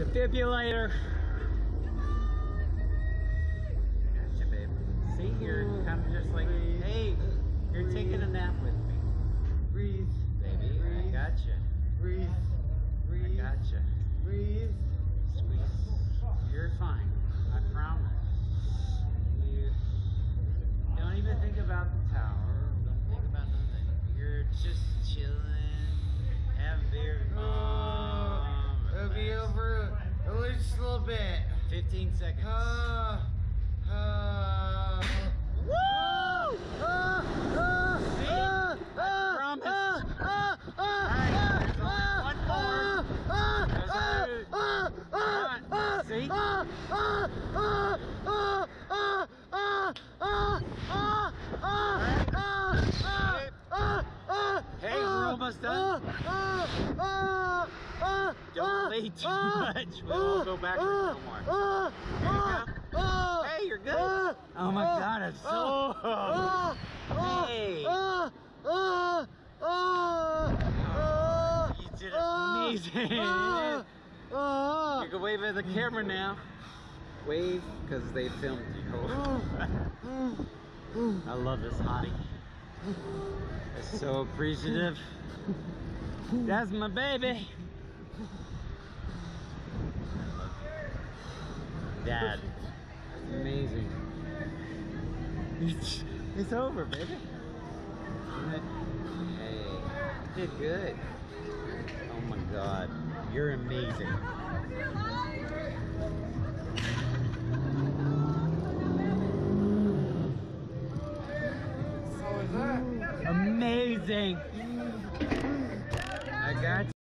Defibrillator. Gotcha, babe. See, you're kind of just like, hey, you're taking a nap with me. Breathe. Baby, breathe. I gotcha. Breathe. Breathe. I gotcha. Breathe. Squeeze. You're fine. I promise. You don't even think about the tower. Don't think about nothing. You're just chilling. Have a beer with mom. It'll be over at least a little bit. 15 seconds. Woo! Hey, we're almost done. Don't lay too much. We'll go backwards no more. Hey, you're good. Oh my God, it's so. Hey. Oh, you did amazing. You can wave at the camera now. Wave, because they filmed you. I love this hottie. It's so appreciative. That's my baby. Dad. That's amazing. It's over, baby. Hey, you did good. Oh my God. You're amazing. Amazing. I got you.